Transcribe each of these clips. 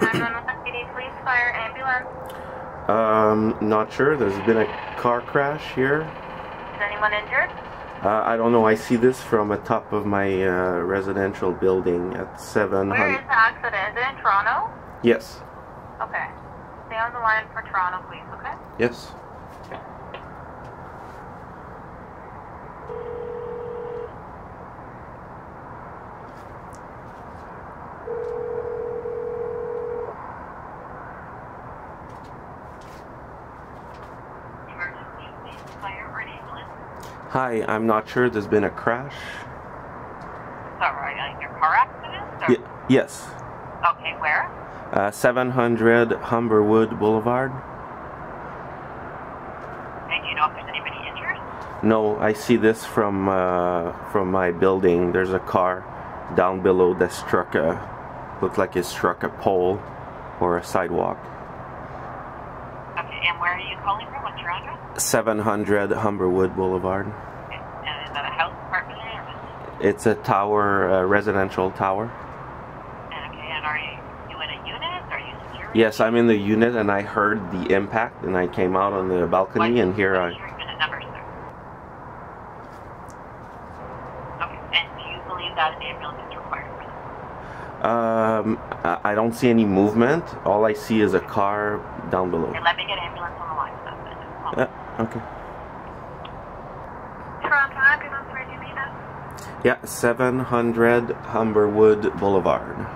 911 PD, please, fire, ambulance. Not sure. There's been a car crash here. Is anyone injured? I don't know. I see this from the top of my residential building at 700. Where is the accident? Is it in Toronto? Yes. Okay. Stay on the line for Toronto, please, okay? Yes. Emergency, please, fire or an ambulance. Hi, I'm not sure. There's been a crash. Sorry, like a car accident? Or? Yes. Okay, where? 700 Humberwood Boulevard. And do you know if there's anybody injured? No, I see this from my building. There's a car down below that struck a, looked like it struck a pole or a sidewalk. Okay, and where are you calling from? What's your address? 700 Humberwood Boulevard. Okay. And is that a house, apartment, or business? It's a tower, a residential tower. Okay, and are you? Yes, I'm in the unit, and I heard the impact, and I came out on the balcony, and here I... Number, sir. Okay, and do you believe that an ambulance is required? I don't see any movement. All I see is a car down below. Okay, let me get an ambulance on the line for that. Okay. Toronto ambulance, where do you need us? Yeah, 700 Humberwood Boulevard.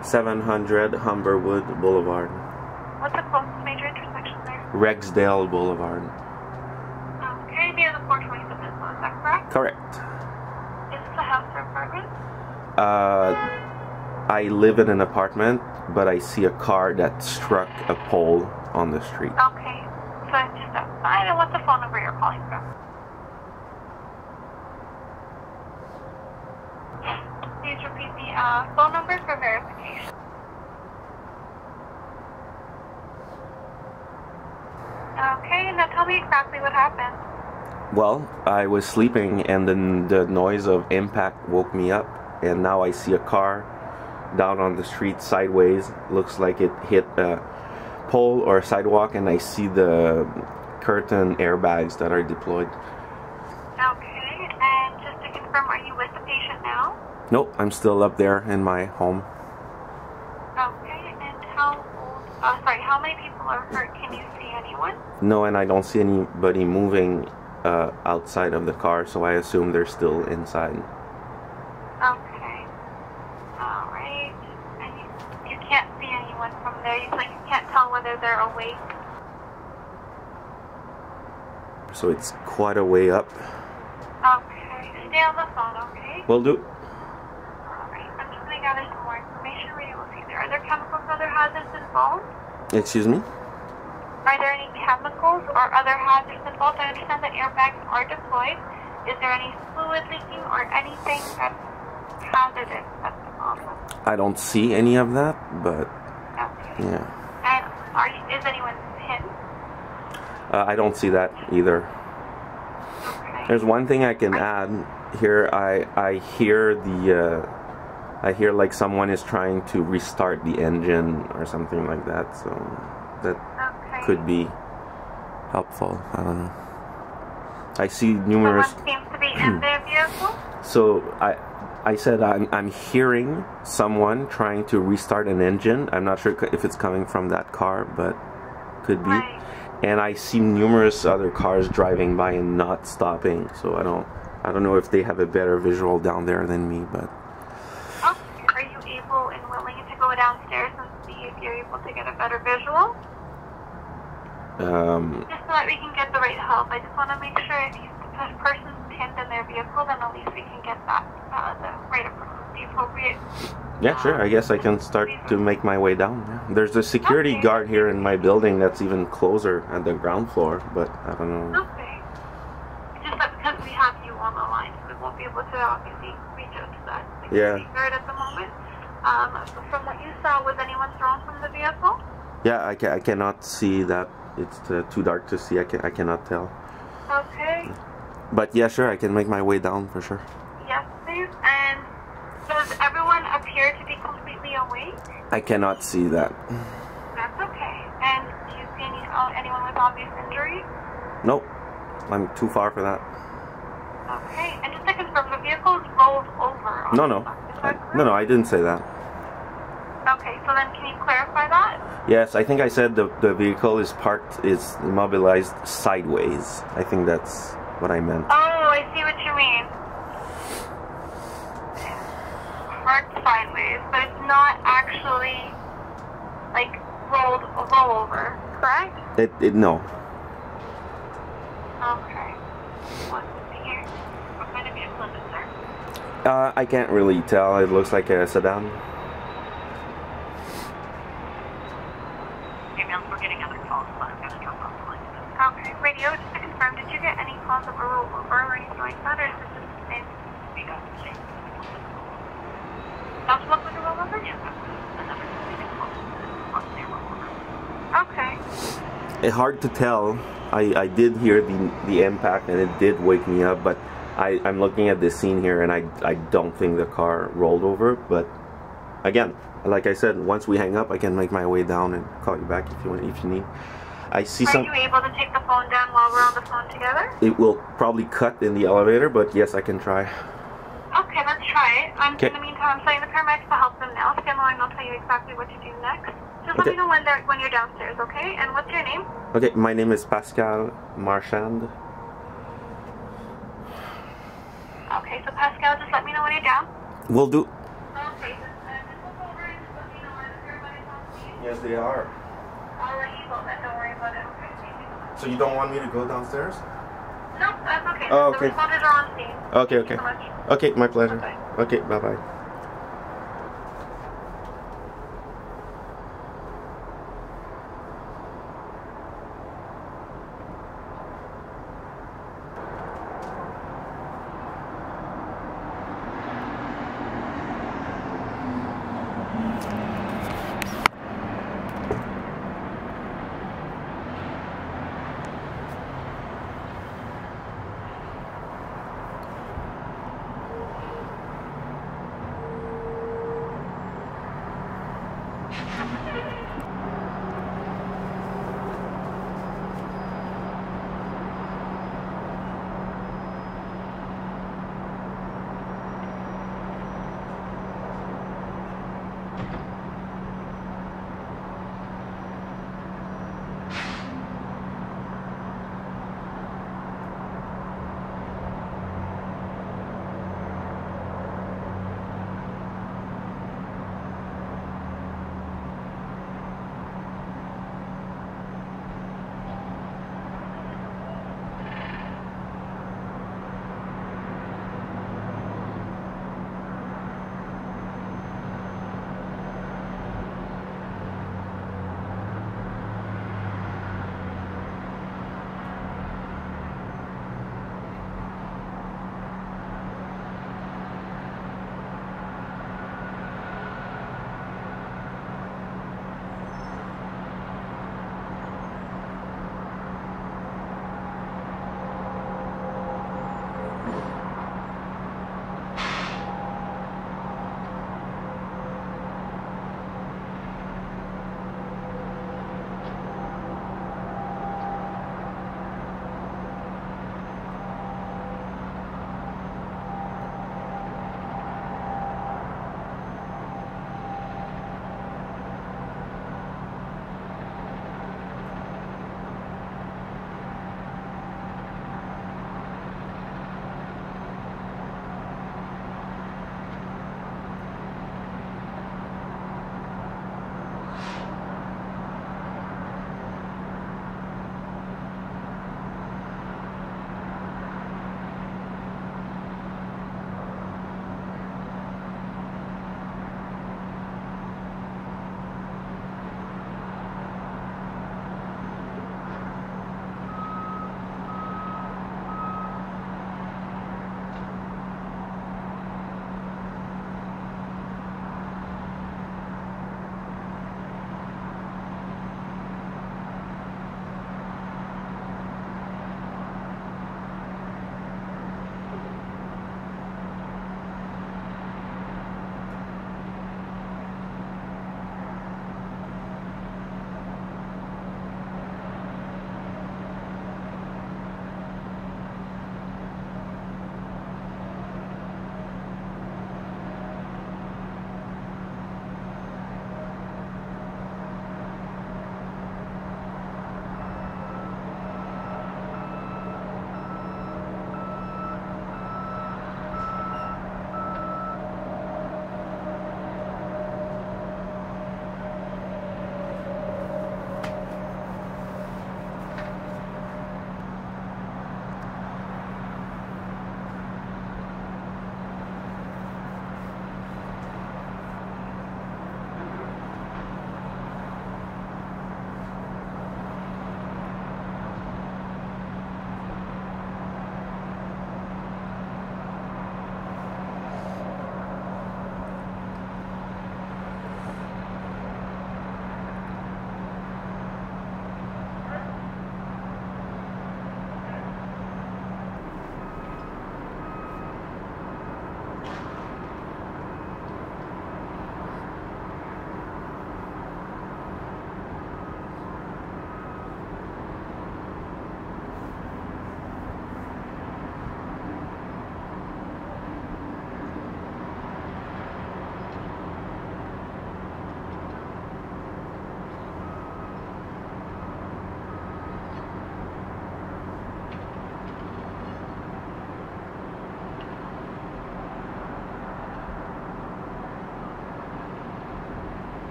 700 Humberwood Boulevard. What's the closest major intersection there? Rexdale Boulevard. Okay, near the 420 Peninsula, is that correct? Correct. Is this a house or apartment? I live in an apartment, but I see a car that struck a pole on the street. Okay, so it's just outside, and what's the phone number you're calling from? Please repeat the phone number for verification. Okay, now tell me exactly what happened. Well, I was sleeping and then the noise of impact woke me up, and now I see a car down on the street sideways. Looks like it hit a pole or a sidewalk, and I see the curtain airbags that are deployed. Okay, and just to confirm, are you with the patient now? Nope, I'm still up there in my home. Okay, and how many people are hurt? Can you see anyone? No, and I don't see anybody moving outside of the car, so I assume they're still inside. Okay. Alright. And you can't see anyone from there, you can't tell whether they're awake. So it's quite a way up. Okay, stay on the phone, okay? Will do. Gather some more information where you will see there. Are there chemicals or other hazards involved? Excuse me? Are there any chemicals or other hazards involved? I understand that airbags are deployed. Is there any fluid leaking or anything that's hazardous at the moment? I don't see any of that, but... Okay. Yeah. And is anyone hit? I don't see that either. Okay. There's one thing I can add here. I hear the... I hear like someone is trying to restart the engine or something like that, so that could be helpful. I don't know. I see numerous. Someone seems to be in their vehicle. So I said I'm hearing someone trying to restart an engine. I'm not sure if it's coming from that car, but could be. Right. And I see numerous other cars driving by and not stopping. So I don't know if they have a better visual down there than me, but. Downstairs and see if you're able to get a better visual. Just so that we can get the right help. I just want to make sure if the person's pinned in their vehicle, then at least we can get that the right appropriate. Yeah, sure. I guess I can start to make my way down. Yeah. There's a security guard here in my building that's even closer at the ground floor, but I don't know. Okay. Just that because we have you on the line, so we won't be able to obviously reach out to that security guard at the moment. From what you saw, was anyone thrown from the vehicle? Yeah, I cannot see that. It's too dark to see. I cannot tell. Okay. But yeah, sure, I can make my way down for sure. Yes, please. And does everyone I cannot see that. That's okay. And do you see anyone with obvious injuries? Nope. I'm too far for that. Okay. And just to confirm, the vehicle is rolled over. On no, I didn't say that. Okay. So then can you clarify that? Yes. I think I said the vehicle is parked, is immobilized sideways. I think that's what I meant. Oh, I see what you mean. Parked sideways, but it's not actually like roll over, correct? No. Okay. What's here? What kind of vehicle is it, sir? I can't really tell. It looks like a sedan. Okay, ma'am, we're getting other calls, but I'm gonna drop off the line. Okay, radio, just to confirm, did you get any calls that were rolled over or anything like that, or is this just the same? We got the same. That's what we're roll over? Yeah, that's another thing. Okay. It's hard to tell. I did hear the impact and it did wake me up, but I'm looking at this scene here and I don't think the car rolled over, but again, like I said, once we hang up I can make my way down and call you back if you want, if you need. I see some. Are you able to take the phone down while we're on the phone together? It will probably cut in the elevator, but yes, I can try. Okay, let's try it. In the meantime, I'm sending the paramedics to help them now. Stand along, I'll tell you exactly what to do next. Just let me know when you're downstairs, okay? And what's your name? Okay, my name is Pascal Marchand. Okay, so Pascal, just let me know when you're down. Will do. Okay, just look over and just let me know when the paramedics on scene. Yes, they are. I'll let you go then, don't worry about it, okay? So you don't want me to go downstairs? No, that's okay. Oh, okay. The responders are on scene. Okay, okay. Thank you so much. Okay, my pleasure. Okay, bye-bye.